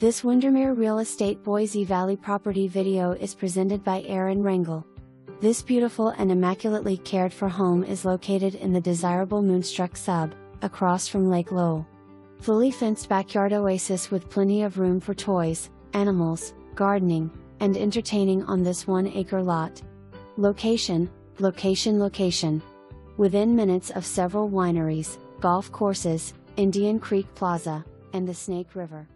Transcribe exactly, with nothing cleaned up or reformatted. This Windermere Real Estate Boise Valley property video is presented by Erin Rangel. This beautiful and immaculately cared for home is located in the desirable Moonstruck Sub, across from Lake Lowell. Fully fenced backyard oasis with plenty of room for toys, animals, gardening, and entertaining on this one-acre lot. Location, location, location. Within minutes of several wineries, golf courses, Indian Creek Plaza, and the Snake River.